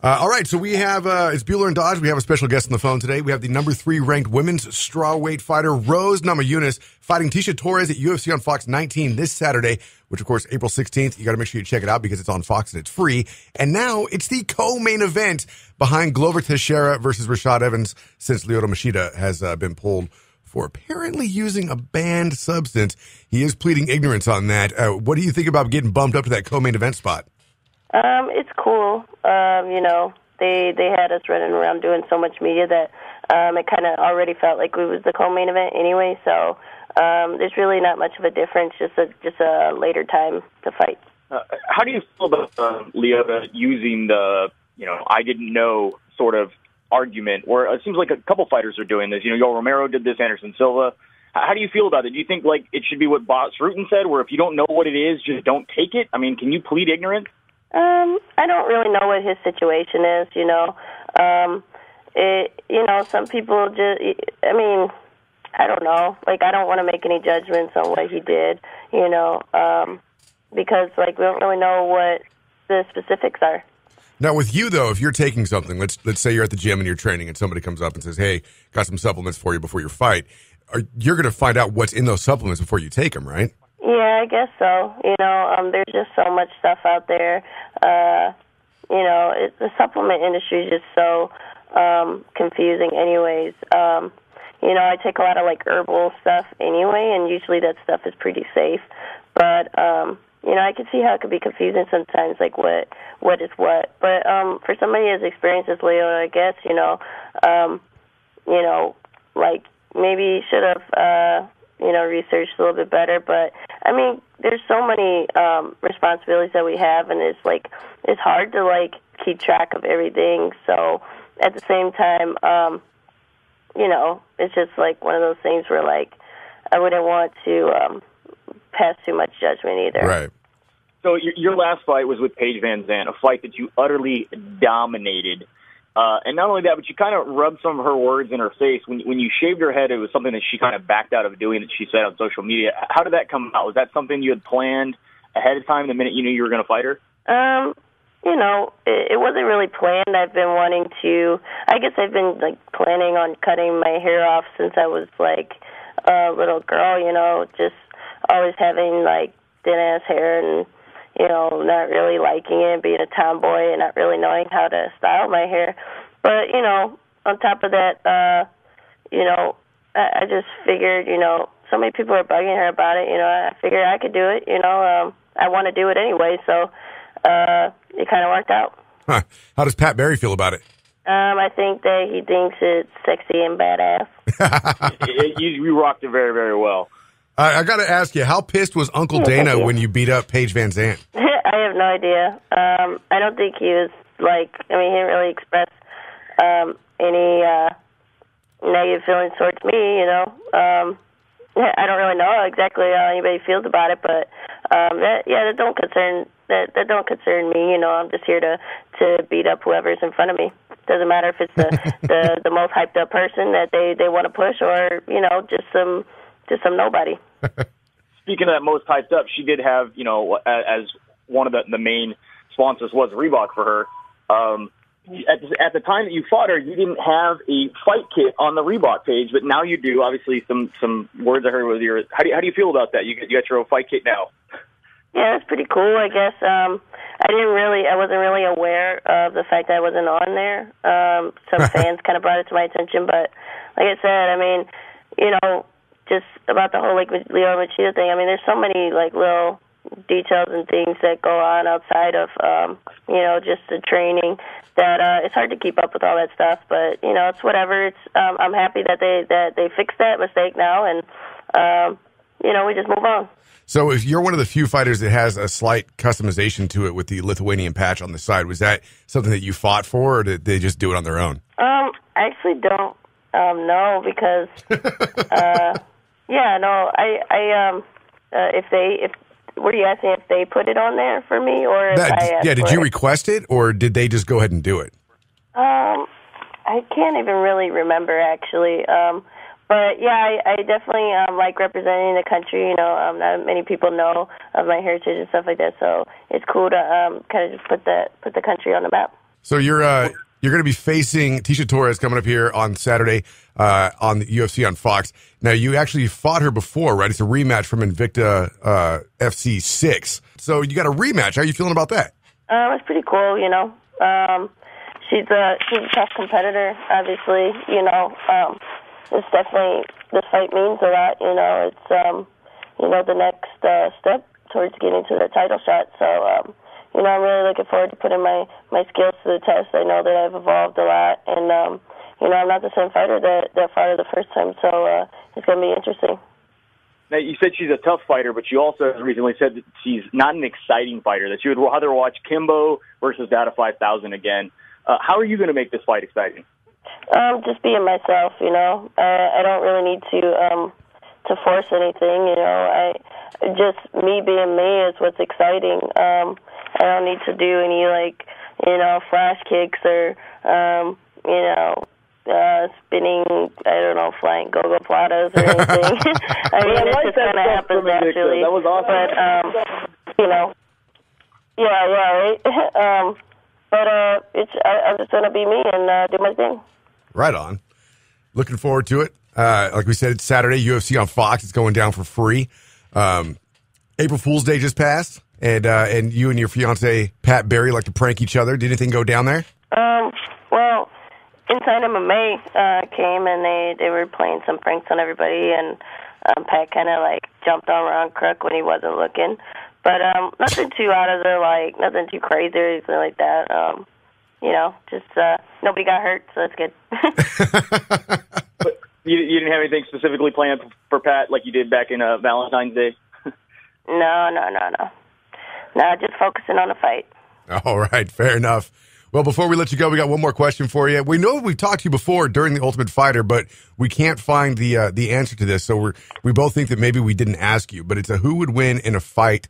All right, so we have, it's Bueller and Dodge. We have a special guest on the phone today. We have the number 3 ranked women's strawweight fighter, Rose Namajunas, fighting Tecia Torres at UFC on Fox 19 this Saturday, which, of course, April 16th. You got to make sure you check it out because it's on Fox and it's free. And now it's the co-main event behind Glover Teixeira versus Rashad Evans since Lyoto Machida has been pulled for apparently using a banned substance. He is pleading ignorance on that. What do you think about getting bumped up to that co-main event spot? It's cool. You know, they had us running around doing so much media that it kind of already felt like we was the co-main event anyway. So there's really not much of a difference, just a later time to fight. How do you feel about Lyoto using the, you know, I didn't know sort of argument, or it seems like a couple fighters are doing this. You know, Yoel Romero did this, Anderson Silva. How do you feel about it? Do you think, like, it should be what Boss Rutten said, where if you don't know what it is, just don't take it? I mean, can you plead ignorance? I don't really know what his situation is, you know. You know, some people just, I mean, I don't know. Like, I don't want to make any judgments on what he did, you know, because, like, we don't really know what the specifics are. Now, with you, though, if you're taking something, let's say you're at the gym and you're training and somebody comes up and says, hey, got some supplements for you before your fight, you're going to find out what's in those supplements before you take them, right? Yeah, I guess so. You know, there's just so much stuff out there. You know, the supplement industry is just so confusing anyways. You know, I take a lot of, like, herbal stuff anyway, and usually that stuff is pretty safe. But, you know, I can see how it could be confusing sometimes, like what is what. But for somebody as experienced as Lyoto, I guess, you know, like, maybe should have... you know, research a little bit better. But, I mean, there's so many responsibilities that we have, and it's, like, it's hard to, like, keep track of everything. So, at the same time, you know, it's just, like, one of those things where, like, I wouldn't want to pass too much judgment either. Right. So, your last fight was with Paige VanZant, a fight that you utterly dominated. And not only that, but you kind of rubbed some of her words in her face. When you shaved her head, it was something that she kind of backed out of doing that she said on social media. How did that come out? Was that something you had planned ahead of time the minute you knew you were going to fight her? You know, it wasn't really planned. I've been wanting to – I guess I've been, like, planning on cutting my hair off since I was, like, a little girl, you know, just always having, like, thin-ass hair and – you know, not really liking it, being a tomboy and not really knowing how to style my hair. But, you know, on top of that, you know, I just figured, you know, so many people are bugging her about it. You know, I figured I could do it. You know, I want to do it anyway, so it kind of worked out. Huh. How does Pat Barry feel about it? I think that he thinks it's sexy and badass. You rocked it very, very well. I got to ask you, how pissed was Uncle Dana when you beat up Paige VanZant? I have no idea. I don't think he was, like, I mean, he didn't really express any negative feelings towards me, you know. I don't really know exactly how anybody feels about it, but that don't concern me, you know. I'm just here to beat up whoever's in front of me. Doesn't matter if it's the most hyped up person that they want to push, or, you know, just some nobody. Speaking of that most hyped up, she did have, you know, as one of the main sponsors was Reebok for her. At the time that you fought her, you didn't have a fight kit on the Reebok page, but now you do. Obviously, some words I heard with your. How do you feel about that? You got your own fight kit now. Yeah, it's pretty cool, I guess. I wasn't really aware of the fact that I wasn't on there. Some fans kind of brought it to my attention, but like I said, I mean, you know. Just about the whole, like, Lyoto Machida thing, I mean, there's so many, like, little details and things that go on outside of, you know, just the training that it's hard to keep up with all that stuff. But, you know, it's whatever. It's I'm happy that they fixed that mistake now, and, you know, we just move on. So if you're one of the few fighters that has a slight customization to it with the Lithuanian patch on the side, was that something that you fought for, or did they just do it on their own? I actually don't know, because... Yeah, no, were you asking if they put it on there for me, or did you request it, or did they just go ahead and do it? I can't even really remember, actually. But yeah, I definitely like representing the country. You know, not many people know of my heritage and stuff like that, so it's cool to kind of just put the country on the map. So you're going to be facing Tecia Torres coming up here on Saturday on the UFC on Fox. Now, you actually fought her before, right? It's a rematch from Invicta FC6. So you got a rematch. How are you feeling about that? It's pretty cool, you know. She's a tough competitor, obviously, you know. It's definitely, this fight means a lot, you know. It's, you know, the next step towards getting to the title shot. So, you know, I'm really looking forward to putting my skills to the test. I know that I've evolved a lot, and, you know, I'm not the same fighter that fought her the first time, so it's going to be interesting. Now, you said she's a tough fighter, but you also recently said that she's not an exciting fighter, that you would rather watch Kimbo versus Data 5000 again. How are you going to make this fight exciting? Just being myself, you know. I don't really need to force anything, you know. Just me being me is what's exciting. I don't need to do any, like, you know, flash kicks or, you know, spinning, I don't know, flying go-go platas or anything. I mean, it just kind of happens naturally. That was awesome. But, you know, yeah, right? But I'm just going to be me and do my thing. Right on. Looking forward to it. Like we said, it's Saturday, UFC on Fox. It's going down for free. April Fool's Day just passed, and you and your fiancé, Pat Barry, like to prank each other. Did anything go down there? Well, Inside MMA came, and they were playing some pranks on everybody, and Pat kind of, like, jumped on Ron Crook when he wasn't looking. But nothing too out of the, like, nothing too crazy or anything like that. You know, just nobody got hurt, so that's good. But you didn't have anything specifically planned for Pat like you did back in Valentine's Day? No. No, just focusing on the fight. All right, fair enough. Well, before we let you go, we got one more question for you. We know we've talked to you before during the Ultimate Fighter, but we can't find the answer to this, so we both think that maybe we didn't ask you, but it's a who would win in a fight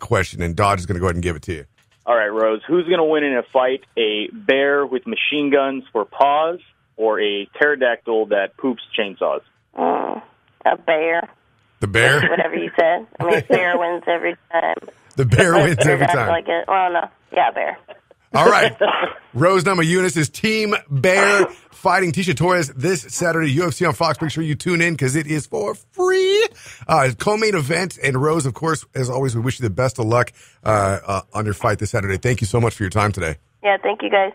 question, and Dodge is going to go ahead and give it to you. All right, Rose, who's going to win in a fight, a bear with machine guns for paws or a pterodactyl that poops chainsaws? A bear. The bear? Whatever you said. I mean, bear wins every time. The bear wins every time. Like it. Well, no. Yeah, bear. All right. Rose Namajunas is Team Bear fighting Tecia Torres this Saturday. UFC on Fox. Make sure you tune in because it is for free. Co-main event. And Rose, of course, as always, we wish you the best of luck on your fight this Saturday. Thank you so much for your time today. Yeah, thank you, guys.